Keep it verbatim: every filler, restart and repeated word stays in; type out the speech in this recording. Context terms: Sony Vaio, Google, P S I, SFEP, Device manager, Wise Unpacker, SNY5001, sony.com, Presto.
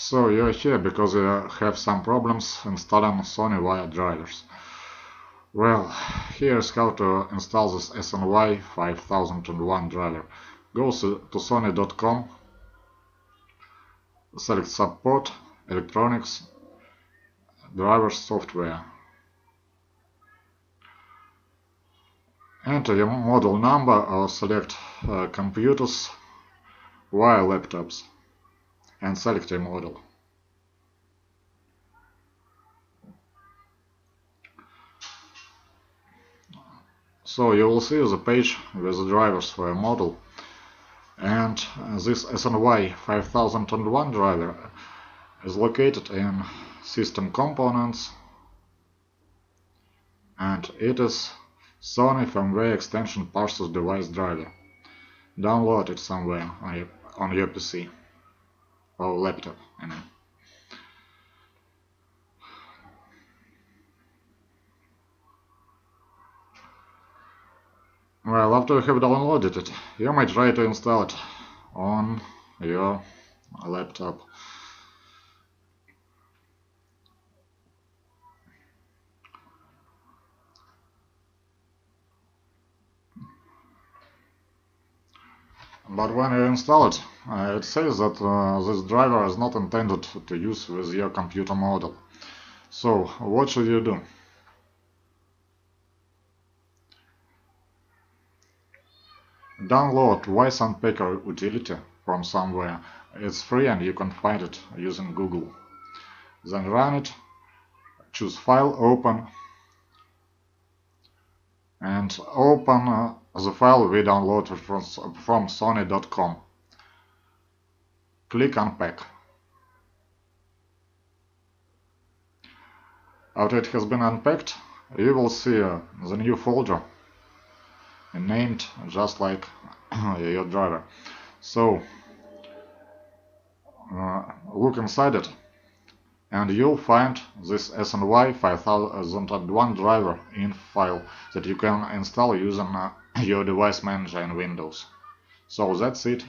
So you are here because you have some problems installing Sony Vaio drivers. Well, here's how to install this S N Y five thousand one driver. Go to sony dot com, select Support, Electronics, Driver Software. Enter your model number or select uh, Computers, Vaio Laptops and select a model. So you will see the page with the drivers for a model, and this S N Y five thousand one driver is located in System Components, and it is Sony firmware extension parses device driver. Download it somewhere on your, on your P C or laptop. I mean. Well, after you have downloaded it, you might try to install it on your laptop. But when you install it, uh, it says that uh, this driver is not intended to use with your computer model. So, what should you do? Download Wise Unpacker utility from somewhere. It's free and you can find it using Google. Then run it, choose File, Open, and open uh, the file we downloaded from, from sony dot com. Click Unpack. After it has been unpacked, you will see uh, the new folder named just like your driver. So uh, look inside it and you'll find this S N Y five thousand one driver in file that you can install using uh, your device manager in Windows. So that's it.